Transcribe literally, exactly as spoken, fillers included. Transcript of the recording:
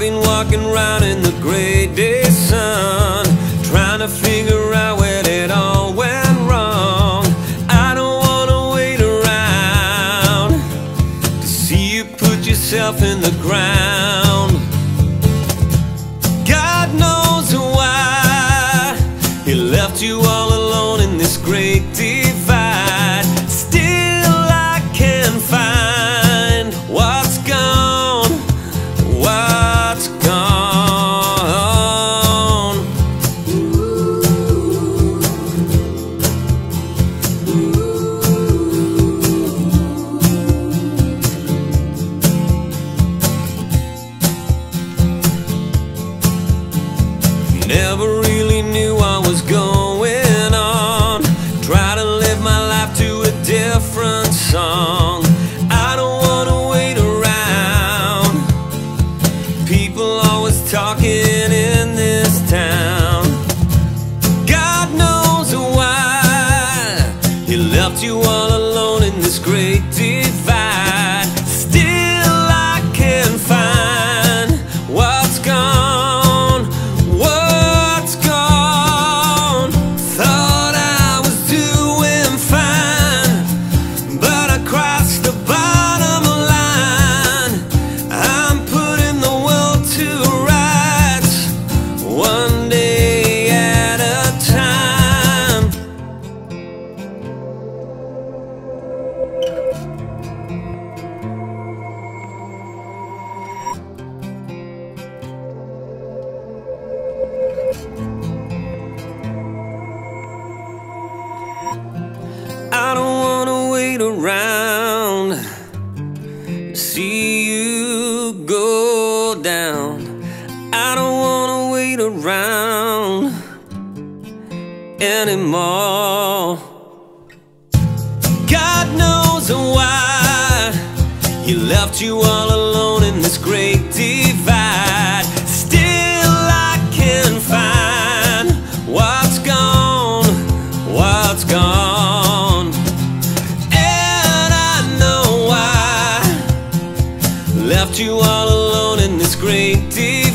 I've been walking round in the great day sun, trying to figure out where it all went wrong. I don't wanna wait around to see you put yourself in the ground. God knows why He left you all alone in this great divide. Still I can't find what's gone, what's gone. Ooh. Ooh. Never really knew I was going on, try to live my life to a different song. I don't wanna wait around, people always talking in this town. God knows why He left you all alone in this great divide. Still I can't find what's gone, what's gone. Thought I was doing fine, but I crossed the bottom line. I'm putting the world to rights, one day at a time. I don't wanna wait around, see you go down. I don't wanna wait around anymore. God knows why He left you all alone in this great divide. Still I can't find what's gone, what's gone. And I know why left you all alone in this great divide.